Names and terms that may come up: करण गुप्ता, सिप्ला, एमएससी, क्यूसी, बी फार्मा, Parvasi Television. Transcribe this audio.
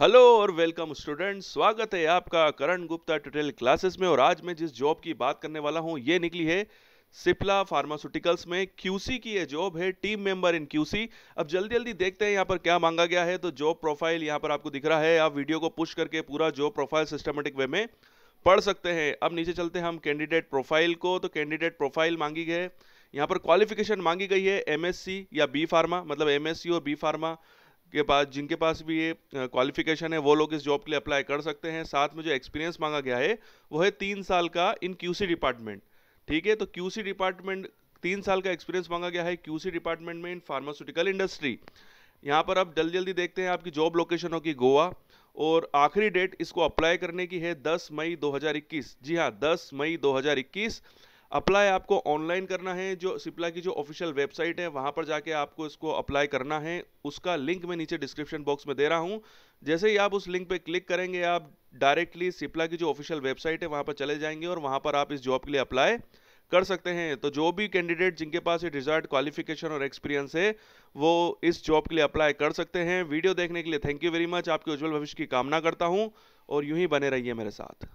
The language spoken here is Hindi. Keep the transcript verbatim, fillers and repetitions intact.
हेलो और वेलकम स्टूडेंट्स, स्वागत है आपका करण गुप्ता ट्यूटोरियल क्लासेस में। और आज मैं जिस जॉब की बात करने वाला हूं ये निकली है सिप्ला फार्मास्यूटिकल्स में, क्यूसी की ये जॉब है, टीम मेंबर इन क्यूसी। अब जल्दी जल्दी देखते हैं यहाँ पर क्या मांगा गया है। तो जॉब प्रोफाइल यहाँ पर आपको दिख रहा है, आप वीडियो को पुश करके पूरा जॉब प्रोफाइल सिस्टमेटिक वे में पढ़ सकते हैं। अब नीचे चलते हैं हम कैंडिडेट प्रोफाइल को। तो कैंडिडेट प्रोफाइल मांगी गई है, यहाँ पर क्वालिफिकेशन मांगी गई है एमएससी या बी फार्मा, मतलब एमएससी और बी फार्मा के पास जिनके पास भी ये क्वालिफिकेशन है वो लोग इस जॉब के लिए अप्लाई कर सकते हैं। साथ में जो एक्सपीरियंस मांगा गया है वो है तीन साल का इन क्यूसी डिपार्टमेंट। ठीक है, तो क्यूसी डिपार्टमेंट तीन साल का एक्सपीरियंस मांगा गया है क्यूसी डिपार्टमेंट में इन फार्मास्यूटिकल इंडस्ट्री। यहाँ पर आप जल्दी जल्दी देखते हैं, आपकी जॉब लोकेशन होगी गोवा और आखिरी डेट इसको अप्लाई करने की है दस मई दो हज़ार इक्कीस। जी हाँ, दस मई दो हज़ार इक्कीस। अप्लाई आपको ऑनलाइन करना है, जो सिप्ला की जो ऑफिशियल वेबसाइट है वहाँ पर जाके आपको इसको अप्लाई करना है। उसका लिंक मैं नीचे डिस्क्रिप्शन बॉक्स में दे रहा हूँ, जैसे ही आप उस लिंक पे क्लिक करेंगे आप डायरेक्टली सिप्ला की जो ऑफिशियल वेबसाइट है वहाँ पर चले जाएंगे और वहाँ पर आप इस जॉब के लिए अप्लाई कर सकते हैं। तो जो भी कैंडिडेट जिनके पास ये डिजायर्ड क्वालिफिकेशन और एक्सपीरियंस है वो इस जॉब के लिए अप्लाई कर सकते हैं। वीडियो देखने के लिए थैंक यू वेरी मच, आपके उज्जवल भविष्य की कामना करता हूँ और यूँ ही बने रहिए मेरे साथ।